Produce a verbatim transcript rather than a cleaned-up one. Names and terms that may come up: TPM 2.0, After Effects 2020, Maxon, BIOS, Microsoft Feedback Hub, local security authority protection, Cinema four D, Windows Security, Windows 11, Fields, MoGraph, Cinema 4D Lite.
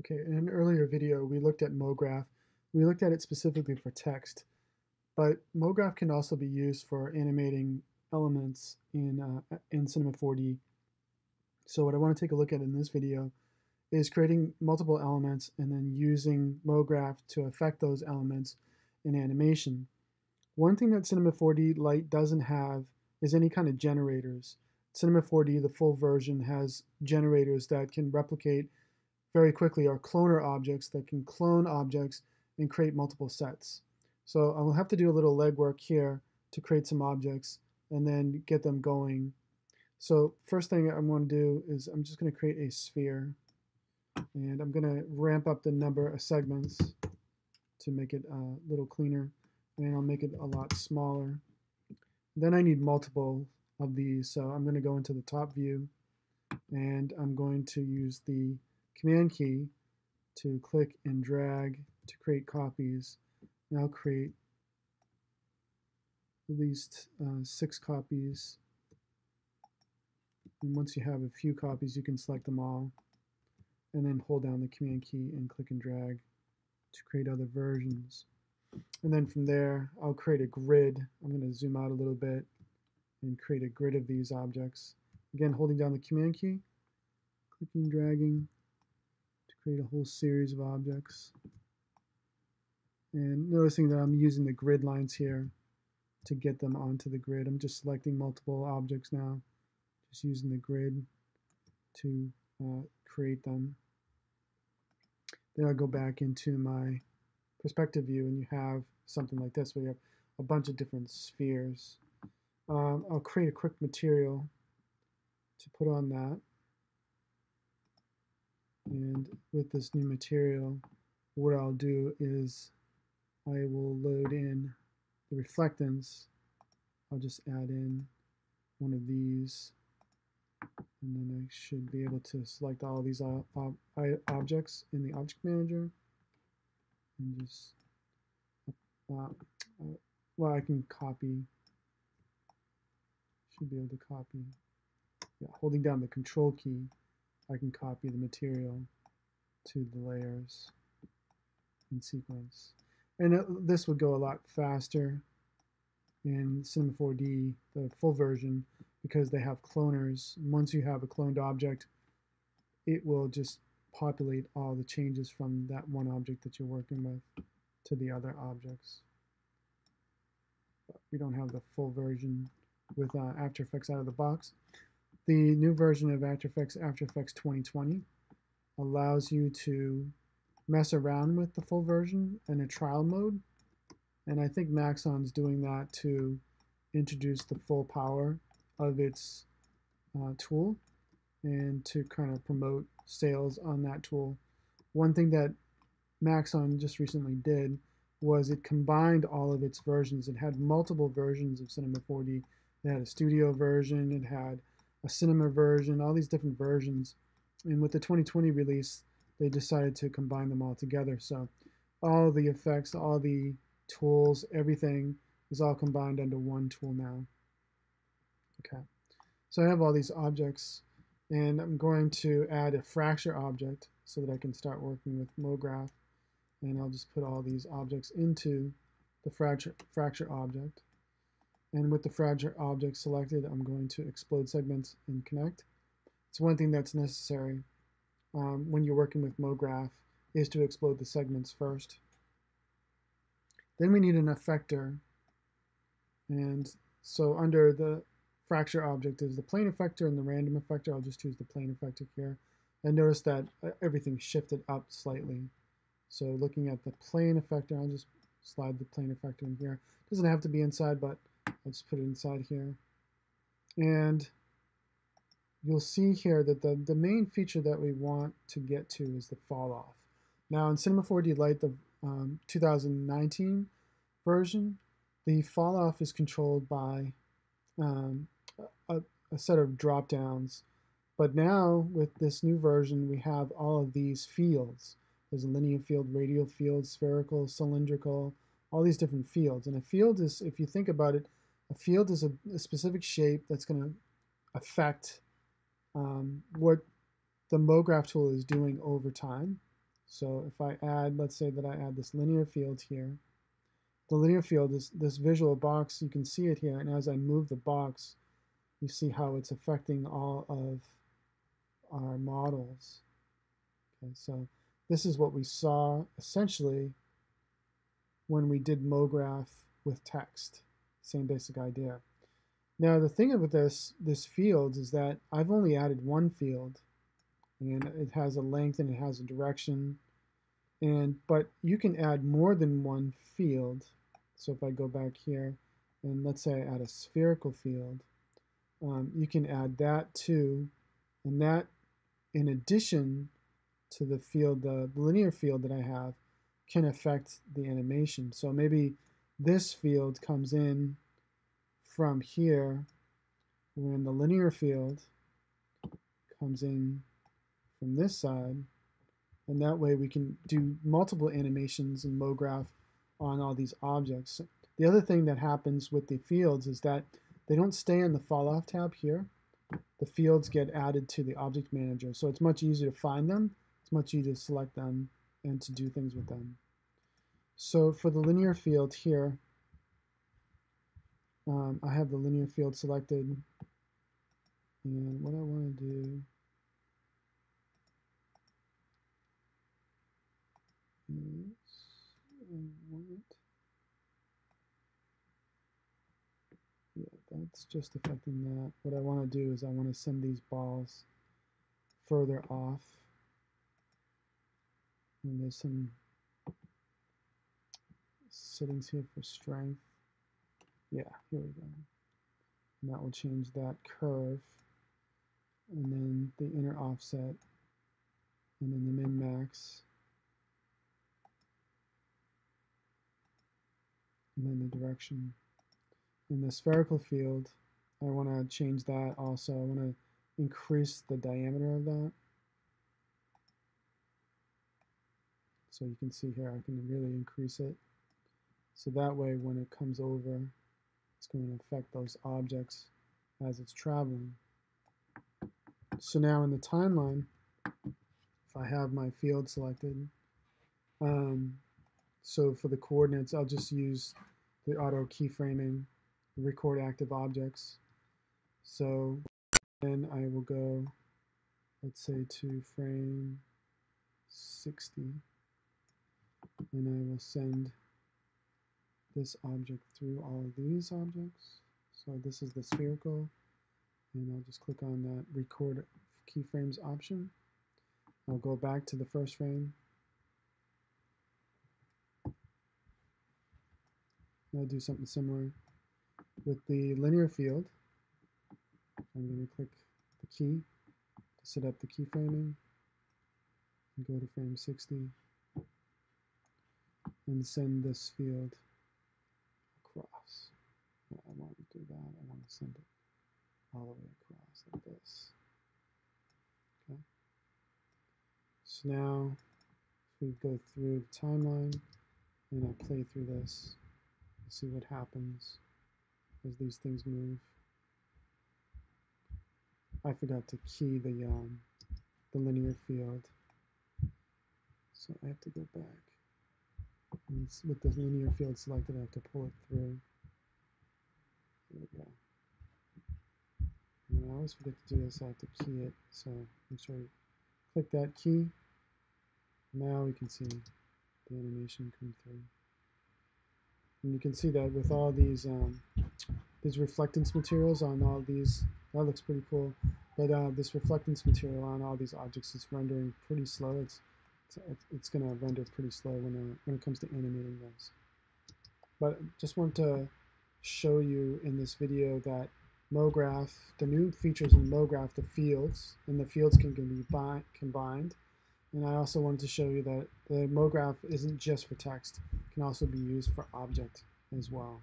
Okay, in an earlier video we looked at MoGraph. We looked at it specifically for text, but MoGraph can also be used for animating elements in, uh, in Cinema four D. So what I want to take a look at in this video is creating multiple elements and then using MoGraph to affect those elements in animation. One thing that Cinema four D Lite doesn't have is any kind of generators. Cinema four D, the full version, has generators that can replicate very quickly, or cloner objects that can clone objects and create multiple sets. So I'll have to do a little legwork here to create some objects and then get them going. So first thing I'm going to do is I'm just going to create a sphere, and I'm going to ramp up the number of segments to make it a little cleaner, and I'll make it a lot smaller. Then I need multiple of these, so I'm going to go into the top view, and I'm going to use the command key to click and drag to create copies. And I'll create at least uh, six copies. And once you have a few copies, you can select them all, and then hold down the command key and click and drag to create other versions. And then from there, I'll create a grid. I'm going to zoom out a little bit and create a grid of these objects. Again, holding down the command key, clicking and dragging to create a whole series of objects. And noticing that I'm using the grid lines here to get them onto the grid. I'm just selecting multiple objects now, just using the grid to uh, create them. Then I'll go back into my perspective view, and you have something like this where you have a bunch of different spheres. Um, I'll create a quick material to put on that. And with this new material, what I'll do is I will load in the reflectance. I'll just add in one of these, and then I should be able to select all of these ob ob objects in the object manager, and just uh, well, I can copy. Should be able to copy. Yeah, holding down the control key, I can copy the material to the layers in sequence. And it, this would go a lot faster in Cinema four D, the full version, because they have cloners. Once you have a cloned object, it will just populate all the changes from that one object that you're working with to the other objects. But we don't have the full version with uh, After Effects out of the box. The new version of After Effects, After Effects twenty twenty, allows you to mess around with the full version in a trial mode, and I think Maxon's doing that to introduce the full power of its uh, tool and to kind of promote sales on that tool. One thing that Maxon just recently did was it combined all of its versions. It had multiple versions of Cinema four D. It had a studio version, it had a cinema version, all these different versions, and with the twenty twenty release, they decided to combine them all together. So all the effects, all the tools, everything is all combined under one tool now. Okay, so I have all these objects, and I'm going to add a fracture object so that I can start working with MoGraph, and I'll just put all these objects into the fracture, fracture object. And with the fracture object selected, I'm going to explode segments and connect. It's one thing that's necessary Um, when you're working with MoGraph is to explode the segments first. Then we need an effector, and so under the fracture object is the plane effector and the random effector. I'll just choose the plane effector here, and notice that everything shifted up slightly. So looking at the plane effector, I'll just slide the plane effector in here. It doesn't have to be inside, but I'll just put it inside here, and you'll see here that the, the main feature that we want to get to is the fall off. Now in Cinema four D Lite, the um, two thousand nineteen version, the fall off is controlled by um, a, a set of drop downs. But now with this new version, we have all of these fields. There's a linear field, radial field, spherical, cylindrical, all these different fields. And a field is, if you think about it, a field is a, a specific shape that's going to affect Um, what the MoGraph tool is doing over time. So if I add, let's say that I add this linear field here. The linear field is this visual box. You can see it here, and as I move the box, you see how it's affecting all of our models. Okay, so this is what we saw essentially when we did MoGraph with text. Same basic idea. Now the thing about this this field is that I've only added one field, and it has a length and it has a direction, and but you can add more than one field. So if I go back here and let's say I add a spherical field, um, you can add that too, and that in addition to the field, the linear field that I have, can affect the animation. So maybe this field comes in from here, when the linear field comes in from this side, and that way we can do multiple animations in MoGraph on all these objects. The other thing that happens with the fields is that they don't stay in the falloff tab here. The fields get added to the object manager, so it's much easier to find them, it's much easier to select them, and to do things with them. So for the linear field here, Um, I have the linear field selected, and what I want to do is I want, yeah, that's just affecting that. What I want to do is I want to send these balls further off, and there's some settings here for strength. Yeah, here we go. And that will change that curve, and then the inner offset, and then the min max, and then the direction. In the spherical field, I want to change that also. I want to increase the diameter of that. So you can see here I can really increase it. So that way when it comes over, it's going to affect those objects as it's traveling. So now in the timeline, if I have my field selected, um, so for the coordinates, I'll just use the auto keyframing, record active objects. So then I will go, let's say, to frame sixty, and I will send this object through all of these objects. So this is the spherical, and I'll just click on that record keyframes option. I'll go back to the first frame. I'll do something similar with the linear field. I'm going to click the key to set up the keyframing, and go to frame sixty, and send this field. I want to do that. I want to send it all the way across like this. Okay. So now we go through the timeline, and I play through this, see what happens as these things move. I forgot to key the um, the linear field, so I have to go back. And with the linear field selected, I have to pull it through. There we go. And I always forget to do this, I have to key it, so make sure you click that key. Now we can see the animation come through. And you can see that with all these um, these reflectance materials on all these, that looks pretty cool, but uh, this reflectance material on all these objects is rendering pretty slow. It's, it's, it's going to render pretty slow when, uh, when it comes to animating those. But just want to show you in this video that MoGraph, the new features in MoGraph, the fields, and the fields can, can be combined. And I also wanted to show you that the MoGraph isn't just for text, it can also be used for object as well.